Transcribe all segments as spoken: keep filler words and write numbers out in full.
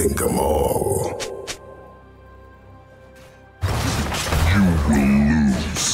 sink 'em all. You will lose.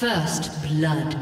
First blood.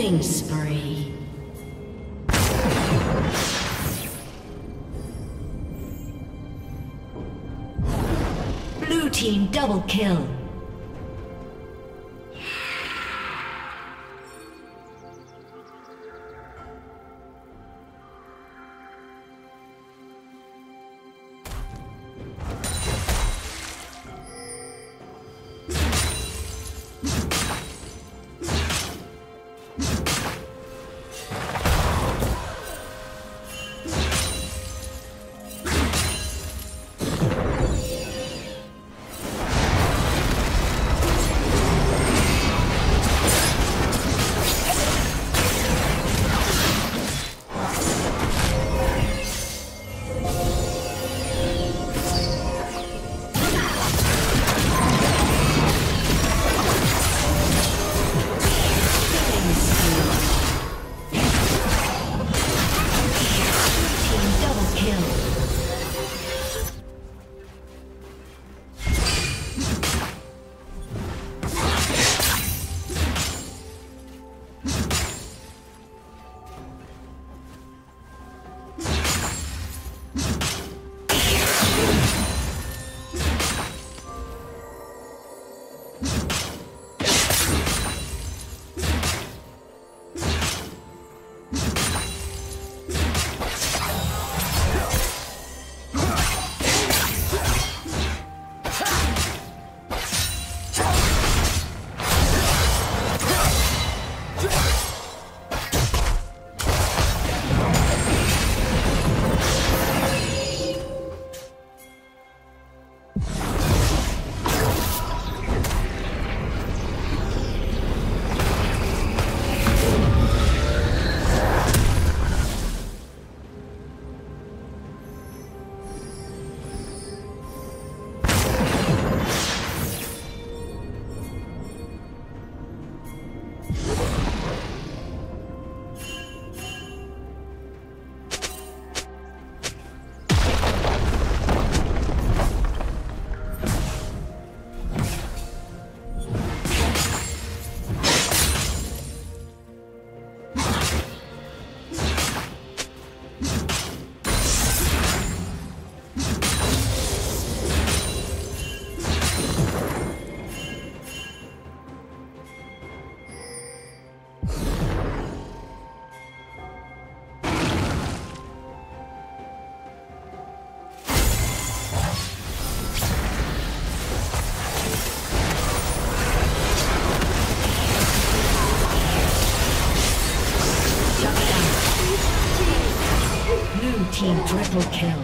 Killing spree. Blue team double kill. Team triple kill.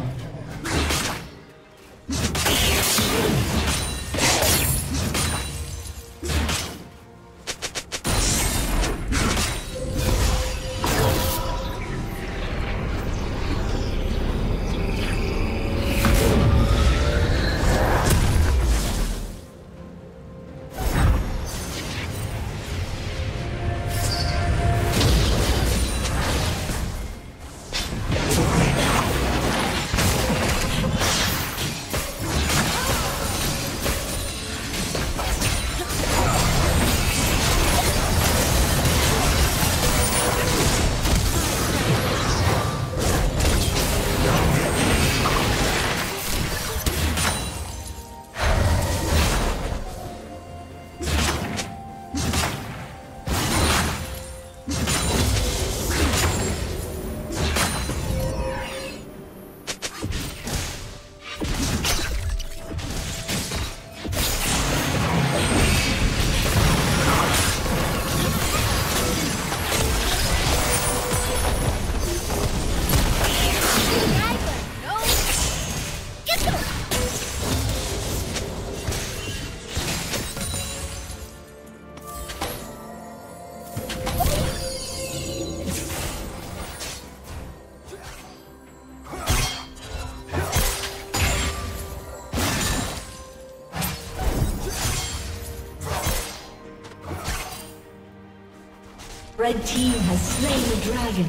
Red team has slain the dragon.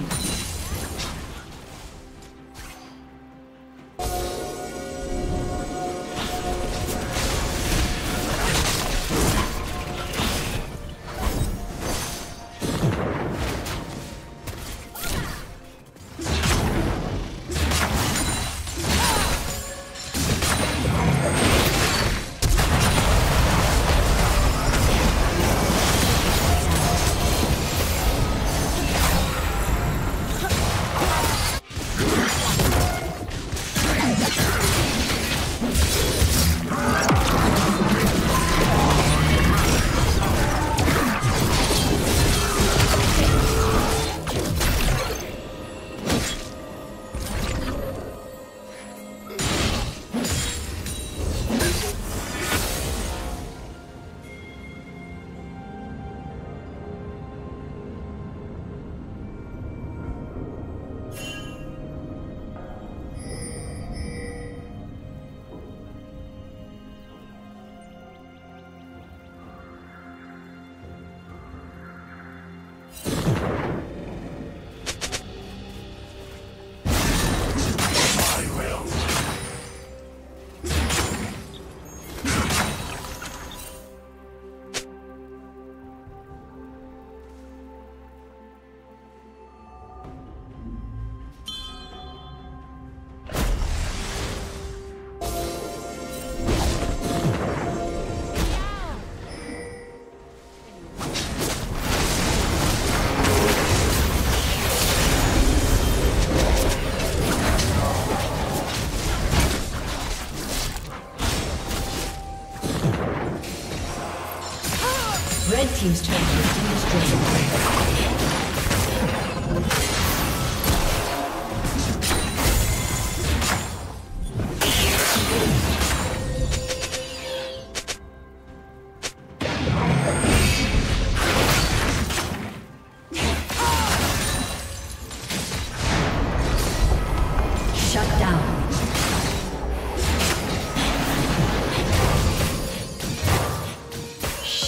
Red team's turret has been destroyed.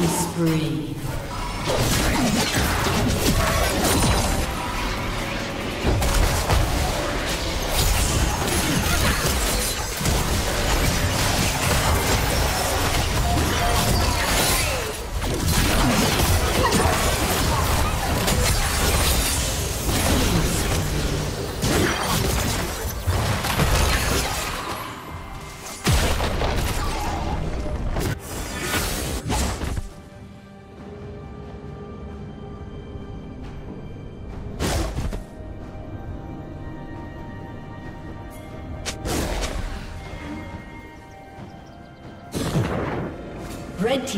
Spree. Red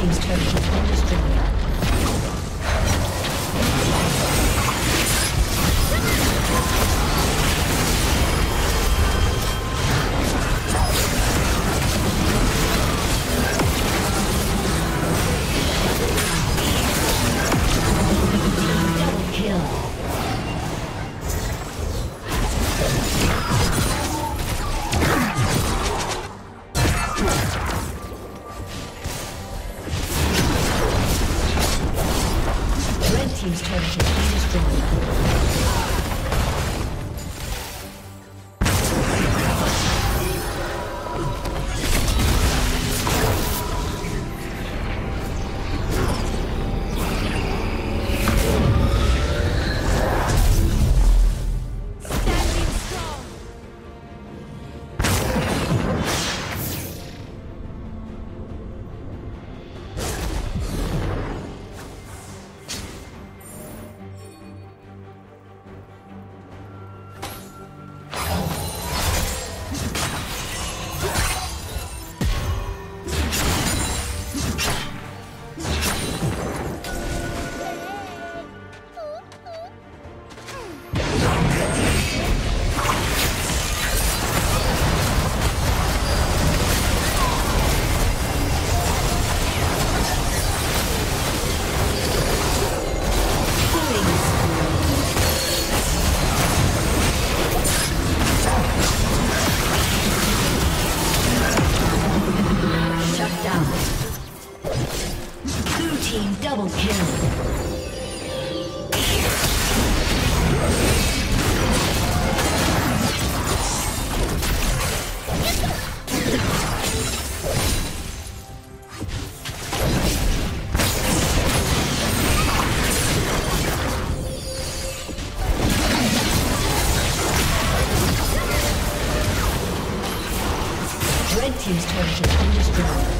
team's turret has been destroyed. Team's turret has been destroyed. Team's turret has been destroyed.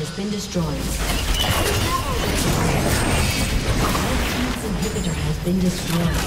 Has been destroyed. Red team's inhibitor has been destroyed.